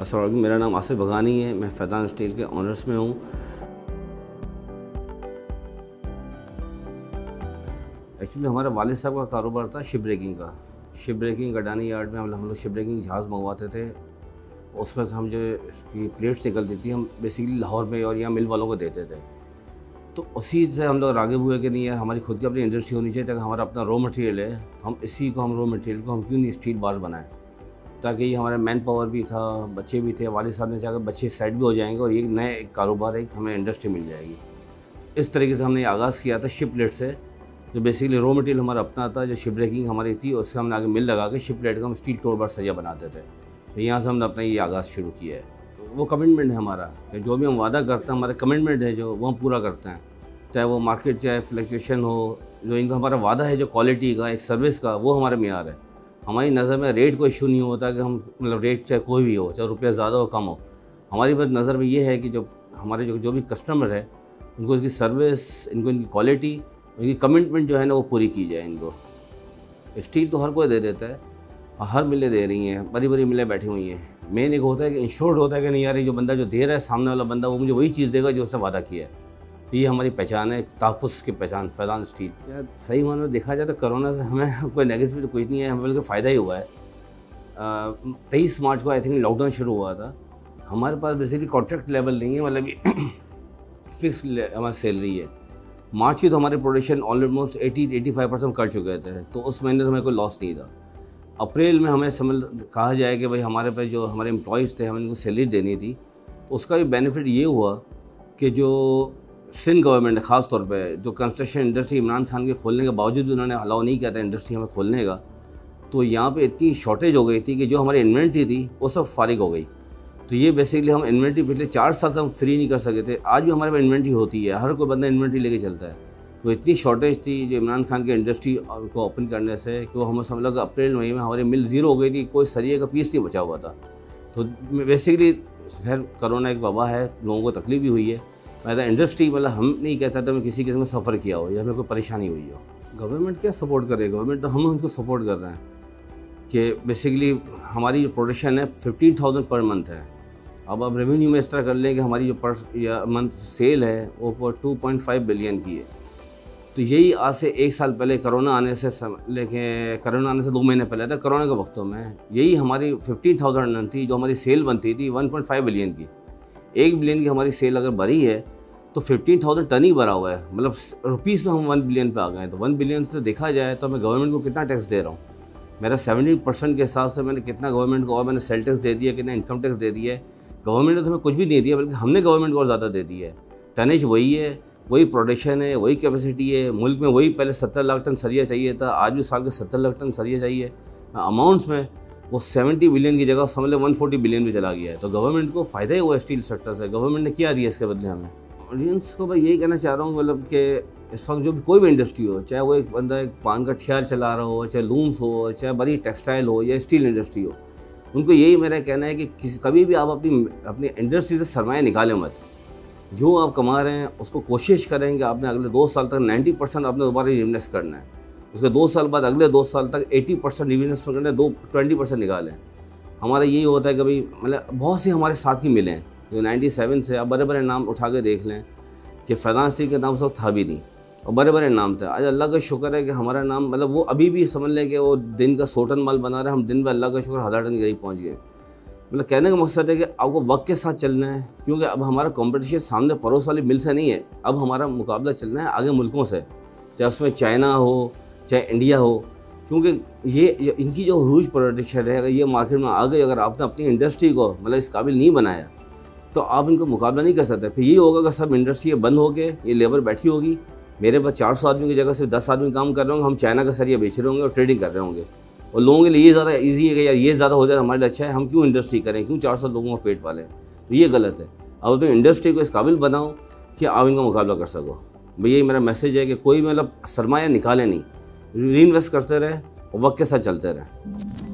अस्सलाम वालेकुम, मेरा नाम आसिफ भगानी है। मैं फैजान स्टील के ऑनर्स में हूँ। एक्चुअली हमारे वालिद साहब का कारोबार था शिप ब्रेकिंग का। शिप ब्रेकिंग अडानी यार्ड में हम लोग शिप ब्रेकिंग जहाज़ मंगवाते थे। उसमें से हम जो उसकी प्लेट्स निकलती थी, हम बेसिकली लाहौर में और यहाँ मिल वालों को देते थे। तो उसी से हम लोग रागिब हुए कि नहीं यार, हमारी खुद की अपनी इंडस्ट्री होनी चाहिए। ताकि हमारा अपना रॉ मटेरियल है, हम इसी को, हम रॉ मटेरियल को हम क्यों नहीं स्टील बार बनाएं, ताकि ये हमारा मैन पावर भी था, बच्चे भी थे। वालिद साहब ने चाहा बच्चे सेट भी हो जाएंगे और ये नए एक कारोबार है, हमें इंडस्ट्री मिल जाएगी। इस तरीके से हमने आगाज़ किया था शिपलेट से, जो बेसिकली रॉ मटेरियल हमारा अपना था, जो शिप ब्रेकिंग हमारी थी। उससे हमने आगे मिल लगा के शिपलेट का हम स्टील टोर बार सरिया बनाते थे। तो यहाँ से हमने अपना ये आगाज़ शुरू किया है। वो कमिटमेंट है हमारा, जो भी हम वादा करते हैं, हमारा कमिटमेंट है जो वो हम पूरा करते हैं। चाहे वो मार्केट, चाहे फ्लक्चुएशन हो, जो इनका हमारा वादा है जो क्वालिटी का, एक सर्विस का, वो हमारे मियार है। हमारी नज़र में रेट कोई इशू नहीं होता कि हम, मतलब रेट चाहे कोई भी हो, चाहे रुपया ज़्यादा हो कम हो, हमारी बस नज़र में ये है कि जो हमारे जो भी कस्टमर है, उनको इसकी सर्विस, इनको इनकी क्वालिटी, इनकी कमिटमेंट जो है ना वो पूरी की जाए। इनको स्टील तो हर कोई दे देता है, हर मिलें दे रही हैं, बड़ी बड़ी मिलें बैठी हुई हैं। मेन एक होता है कि इंश्योर्ड होता है कि नहीं यार, जो बंदा जो दे रहा है, सामने वाला बंदा, वो मुझे वही चीज़ देगा जो उसने वादा किया है। ये हमारी पहचान है, तहफ़ुज़ की पहचान फैजान स्टील। यार सही मानो में देखा जाए तो कोरोना से हमें कोई नेगेटिव तो कुछ नहीं है, हमें बल्कि फ़ायदा ही हुआ है। 23 मार्च को आई थिंक लॉकडाउन शुरू हुआ था। हमारे पास बेसिकली कॉन्ट्रैक्ट लेवल नहीं है, मतलब फिक्स हमारी सैलरी है। मार्च की तो हमारे प्रोडक्शन ऑलमोस्ट 80-85% कर चुके थे, तो उस महीने तो हमें कोई लॉस नहीं था। अप्रैल में हमें कहा जाए कि भाई हमारे पे जो हमारे एम्प्लॉयज़ थे, हमें उनको सैलरी देनी थी। उसका भी बेनिफिट ये हुआ कि जो सिंध गवर्नमेंट है, ख़ास तौर पे जो कंस्ट्रक्शन इंडस्ट्री इमरान खान के खोलने के बावजूद उन्होंने अलाउ नहीं किया था इंडस्ट्री हमें खोलने का। तो यहाँ पे इतनी शॉर्टेज हो गई थी कि जो हमारी इन्वेंट्री थी वो सब फारिग हो गई। तो ये बेसिकली हम इन्वेंट्री पिछले 4 साल से हम फ्री नहीं कर सके थे। आज भी हमारे पास इन्वेंट्री होती है, हर कोई बंदा इन्वेंट्री लेके चलता है। तो इतनी शॉर्टेज थी जो इमरान खान की इंडस्ट्री को ओपन करने से, कि वो हम सब लोग अप्रैल मई में हमारी मिल ज़ीरो हो गई थी, कोई सरिये का पीस नहीं बचा हुआ था। तो बेसिकली खैर कोरोना एक वबा है, लोगों को तकलीफ भी हुई है। मैं इंडस्ट्री मतलब हम नहीं कहता था हमें किसी किस्म का सफ़र किया हो या हमें कोई परेशानी हुई हो। गवर्नमेंट क्या सपोर्ट करे, गवर्नमेंट तो हम उनको सपोर्ट कर रहे हैं कि बेसिकली हमारी जो प्रोडक्शन है 15,000 पर मंथ है। अब आप रेवेन्यू में इस तरह कर लें कि हमारी जो पर या मंथ सेल है वो 2.5 बिलियन की है। तो यही आज से 1 साल पहले कोरोना आने से लेके कोरोना आने से 2 महीने पहले था, कोरोना के वक्तों में यही हमारी 15,000 थी, जो हमारी सेल बनती थी 1.5 बिलियन की। 1 बिलियन की हमारी सेल अगर भरी है तो 15,000 टन ही भरा हुआ है, मतलब रुपीस में हम 1 बिलियन पे आ गए हैं। तो 1 बिलियन से देखा जाए तो मैं गवर्नमेंट को कितना टैक्स दे रहा हूँ, मेरा 70% के हिसाब से मैंने कितना गवर्नमेंट को, और मैंने सेल टैक्स दे दिया, कितना इनकम टैक्स दे दिया है। गवर्नमेंट ने तो हमें कुछ भी नहीं दिया, बल्कि हमने गवर्नमेंट को और ज़्यादा दे दिया है। टनेज वही है, वही प्रोडक्शन है, वही कैपेसिटी है। मुल्क में वही पहले 70 लाख टन सरिया चाहिए था, आज भी साल के 70 लाख टन सरिया चाहिए। अमाउंट्स में वो 70 बिलियन की जगह समझ लो 140 बिलियन भी चला गया है। तो गवर्नमेंट को फ़ायदा ही हुआ स्टील सेक्टर से। गवर्नमेंट ने क्या दिया इसके बदले हमें? ऑडियंस को भाई यही कहना चाह रहा हूँ, मतलब कि इस वक्त जो भी कोई भी इंडस्ट्री हो, चाहे वो एक बंदा एक पान का ठेला चला रहा हो, चाहे लूम्स हो, चाहे बड़ी टेक्सटाइल हो या स्टील इंडस्ट्री हो, उनको यही मेरा कहना है कि कभी भी आप अपनी इंडस्ट्री से सरमाया निकालें मत। जो आप कमा रहे हैं उसको कोशिश करें कि आपने अगले 2 साल तक 90% आपने दोबारा इन्वेस्ट करना है, उसके 2 साल बाद अगले 2 साल तक 80% इन्वेस्ट करना है, 20% निकालें। हमारा यही होता है कि भाई, मतलब बहुत से हमारे साथ ही मिले हैं जो 97 से, आप बड़े बड़े नाम उठा के देख लें कि फैजान स्टील के नाम उस वक्त था भी नहीं और बड़े बड़े नाम थे। आज अल्लाह का शुक्र है कि हमारा नाम, मतलब वो अभी भी समझ लें कि वो दिन का 100 टन माल बना रहे हैं, हम दिन में अल्लाह का शुक्र 1000 टन के करीब पहुँच गए। मतलब कहने का मकसद है कि आपको वक्त के साथ चलना है, क्योंकि अब हमारा कंपटीशन सामने पड़ोस वाली मिल से नहीं है, अब हमारा मुकाबला चलना है आगे मुल्कों से, चाहे उसमें चाइना हो चाहे इंडिया हो। क्योंकि ये इनकी जो ह्यूज प्रोडक्शन है, अगर ये मार्केट में आ गई, अगर आपने अपनी इंडस्ट्री को मतलब इस काबिल नहीं बनाया तो आप इनको मुकाबला नहीं कर सकते। फिर यही होगा कि सब इंडस्ट्री बंद हो के ये लेबर बैठी होगी, मेरे पास 400 आदमी की जगह सिर्फ 10 आदमी काम कर रहे होंगे, हम चाइना का सरिया बेच रहे होंगे और ट्रेडिंग कर रहे होंगे। और लोगों के लिए ये ज़्यादा इजी है कि यार ये ज़्यादा हो जाए हमारे लिए अच्छा है, हम क्यों इंडस्ट्री करें, क्यों 400 लोगों का पेट पालें। तो ये गलत है। अब तो इंडस्ट्री को इस काबिल बनाओ कि आप इनका मुकाबला कर सको। भाई यही मेरा मैसेज है कि कोई मतलब सरमाया निकाले नहीं, री इन्वेस्ट करते रहें और वक्त के साथ चलते रहें।